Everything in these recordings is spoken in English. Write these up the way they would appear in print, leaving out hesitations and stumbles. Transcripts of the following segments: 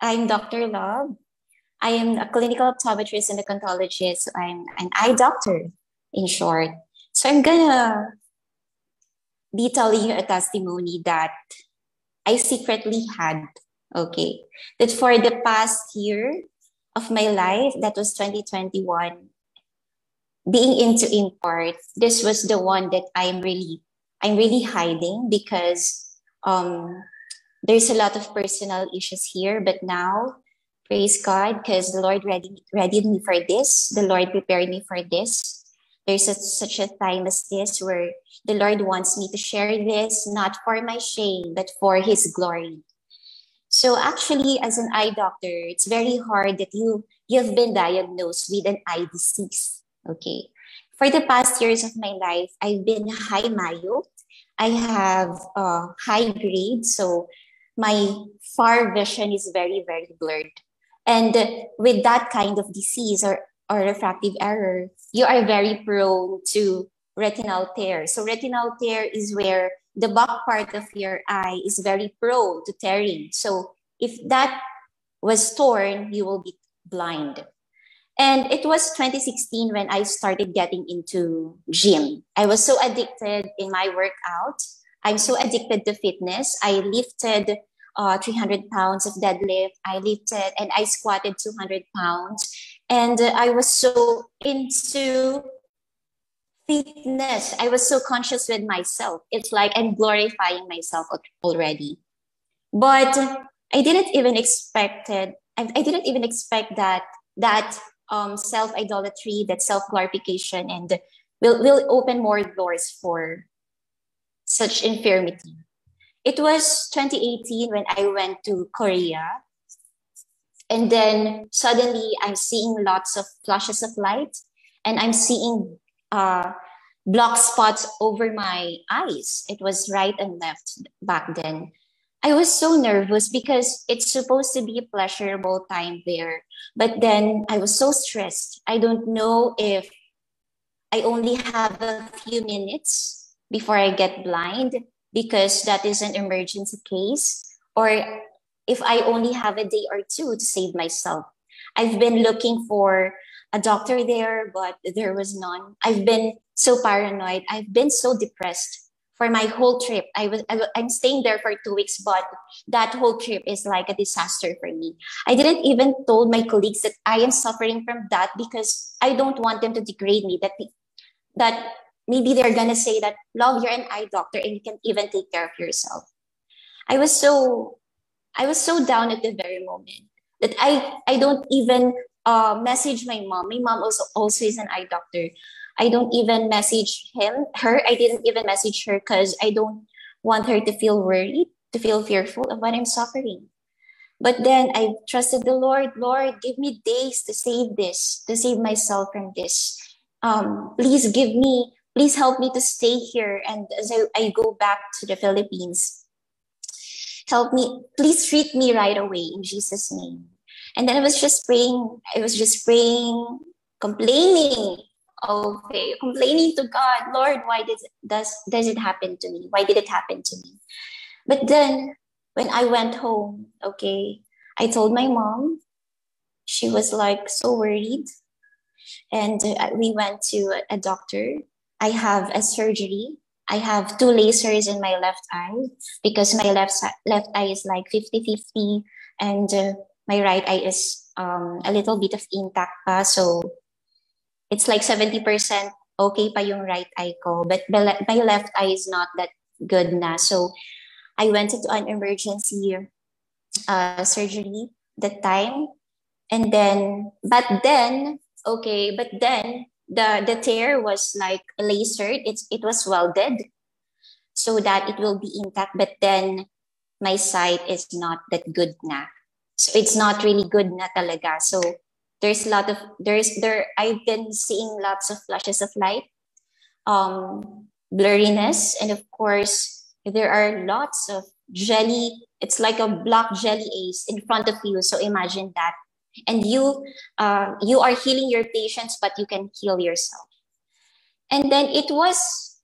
I'm Dr. Love. I am a clinical optometrist and a contourologist. So I'm an eye doctor, in short. So I'm gonna be telling you a testimony that I secretly had, okay? That for the past year of my life, that was 2021, being into import, this was the one that I'm really hiding because there's a lot of personal issues here, but now, praise God, because the Lord readied me for this. The Lord prepared me for this. There's such a time as this where the Lord wants me to share this, not for my shame, but for His glory. So actually, as an eye doctor, it's very hard that you've been diagnosed with an eye disease, okay? For the past years of my life, I've been high myo. I have high grade, so my far vision is very, very blurred. And with that kind of disease or refractive error, you are very prone to retinal tear. So retinal tear is where the back part of your eye is very prone to tearing. So if that was torn, you will be blind. And it was 2016 when I started getting into gym. I was so addicted in my workout. I'm so addicted to fitness. I lifted 300 pounds of deadlift. I lifted and I squatted 200 pounds. And I was so into fitness. I was so conscious with myself. It's like I'm glorifying myself already. But I didn't even expect that self-idolatry, that self-glorification, and will open more doors for such infirmity. It was 2018 when I went to Korea. And then suddenly I'm seeing lots of flashes of light and I'm seeing black spots over my eyes. It was right and left back then. I was so nervous because it's supposed to be a pleasurable time there. But then I was so stressed. I don't know if I only have a few minutes before I get blind because that is an emergency case, or if I only have a day or two to save myself. I've been looking for a doctor there, but there was none. I've been so paranoid. I've been so depressed. For my whole trip, I'm staying there for 2 weeks, but that whole trip is like a disaster for me. I didn't even told my colleagues that I am suffering from that because I don't want them to degrade me, that maybe they're going to say that, Love, you're an eye doctor and you can't even take care of yourself. I was so down at the very moment that I don't even message my mom. My mom also is an eye doctor. I don't even message her. I didn't even message her because I don't want her to feel worried, to feel fearful of what I'm suffering. But then I trusted the Lord. Lord, give me days to save this, to save myself from this. Please help me to stay here. And as I go back to the Philippines, help me, please treat me right away in Jesus' name. And then I was just praying, complaining. Okay, complaining to God, Lord, why does it happen to me? Why did it happen to me? But then when I went home, okay, I told my mom. She was like so worried. And we went to a doctor. I have a surgery. I have 2 lasers in my left eye because my left eye is like 50-50 and my right eye is a little bit of intact pa, so it's like 70% okay pa yung right eye ko, but my left eye is not that good na. So I went into an emergency surgery that time. And then, but then the tear was like lasered. It was welded so that it will be intact. But then my sight is not that good na. So it's not really good na talaga. So I've been seeing lots of flashes of light, blurriness, and of course, there are lots of jelly. It's like a black jelly ace in front of you. So imagine that. And you are healing your patients, but you can heal yourself. And then it was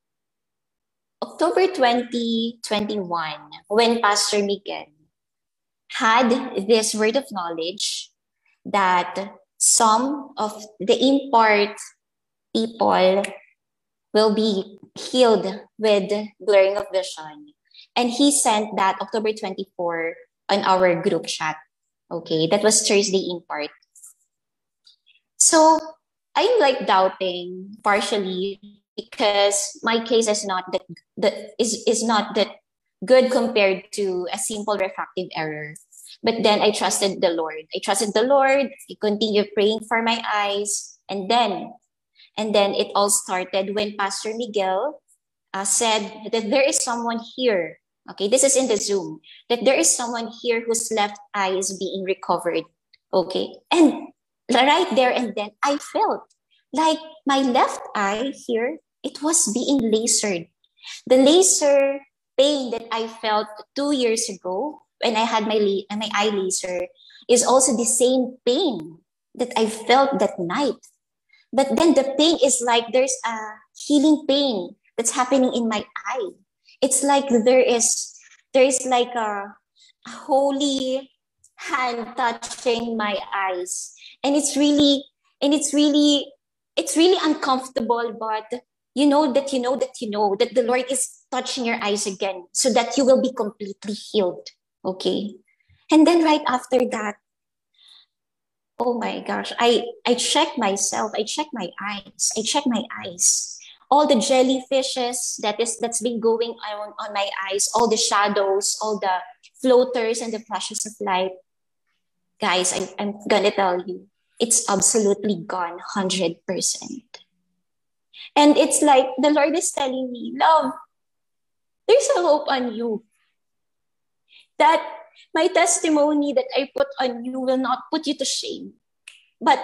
October 2021 when Pastor Miguel had this word of knowledge that some of the import people will be healed with blurring of vision. And he sent that October 24 on our group chat. Okay, that was Thursday import. So I'm like doubting partially because my case is not that, that is not that good compared to a simple refractive error. But then I trusted the Lord. I trusted the Lord. I continued praying for my eyes. And then it all started when Pastor Miguel said that there is someone here. Okay, this is in the Zoom. That there is someone here whose left eye is being recovered. Okay, and right there and then I felt like my left eye here, it was being lasered. The laser pain that I felt 2 years ago when I had my eye laser is also the same pain that I felt that night. But then the pain is like there's a healing pain that's happening in my eye. It's like there is like a holy hand touching my eyes. And it's really uncomfortable, but you know that the Lord is touching your eyes again so that you will be completely healed. Okay. And then right after that, oh my gosh, I checked myself. I checked my eyes. All the jellyfishes that's been going on my eyes, all the shadows, all the floaters and the flashes of light. Guys, I'm going to tell you, it's absolutely gone 100%. And it's like the Lord is telling me, love, there's a hope on you. That my testimony that I put on you will not put you to shame, but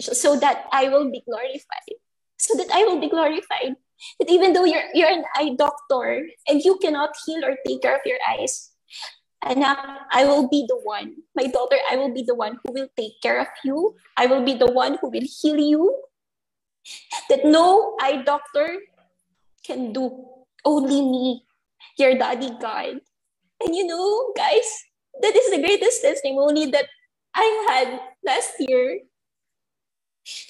so that I will be glorified. That even though you're an eye doctor and you cannot heal or take care of your eyes, anak, I will be the one. My daughter, I will be the one who will take care of you. I will be the one who will heal you. That no eye doctor can do. Only me, your daddy God. And you know, guys, that is the greatest testimony that I had last year.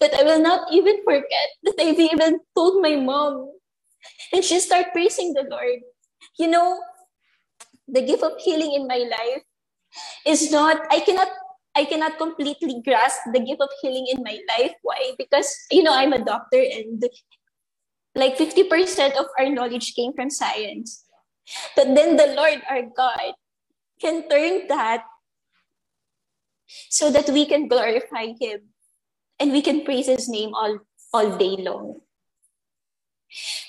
That I will not even forget, that I even told my mom. And she started praising the Lord. You know, the gift of healing in my life is not, I cannot completely grasp the gift of healing in my life. Why? Because, you know, I'm a doctor and like 50% of our knowledge came from science. But then the Lord, our God, can turn that so that we can glorify Him and we can praise His name all day long.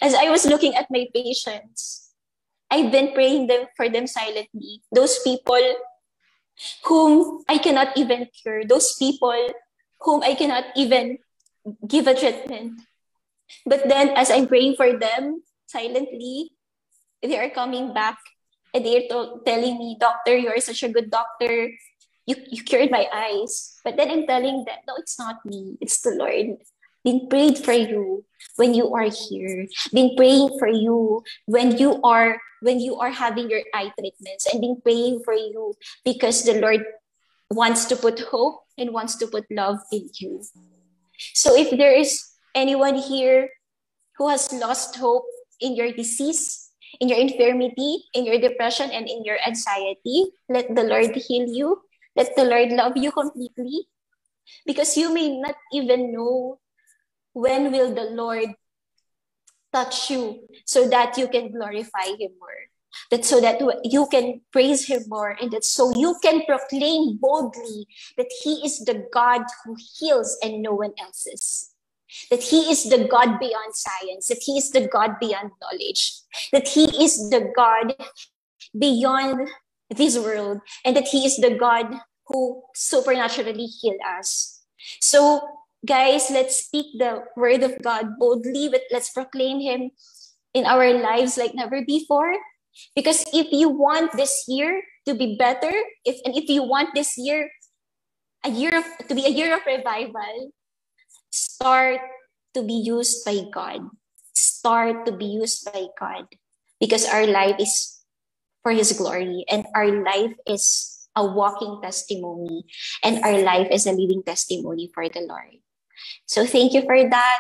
As I was looking at my patients, I've been praying for them silently. Those people whom I cannot even cure, those people whom I cannot even give a treatment. But then as I'm praying for them silently, they are coming back and they are telling me, doctor, you are such a good doctor. You cured my eyes. But then I'm telling them, no, it's not me. It's the Lord. Been prayed for you when you are here. Been praying for you when you are having your eye treatments, and been praying for you because the Lord wants to put hope and wants to put love in you. So if there is anyone here who has lost hope in your disease, in your infirmity, in your depression, and in your anxiety, let the Lord heal you. Let the Lord love you completely. Because you may not even know when will the Lord touch you so that you can glorify Him more. That's so that you can praise Him more. And that so you can proclaim boldly that He is the God who heals and no one else's. That He is the God beyond science, that He is the God beyond knowledge, that He is the God beyond this world, and that He is the God who supernaturally heals us. So, guys, let's speak the word of God boldly, but let's proclaim Him in our lives like never before. Because if you want this year to be better, if you want this year to be a year of revival, start to be used by God. Start to be used by God. Because our life is for His glory. And our life is a walking testimony, and our life is a living testimony for the Lord. So thank you for that.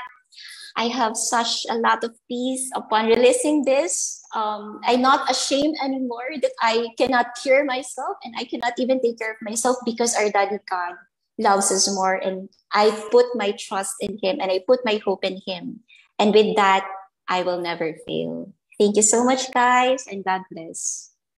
I have such a lot of peace upon releasing this. I'm not ashamed anymore that I cannot cure myself and I cannot even take care of myself, because our Daddy God loves us more, and I put my trust in Him and I put my hope in Him. And with that, I will never fail. Thank you so much, guys, and God bless.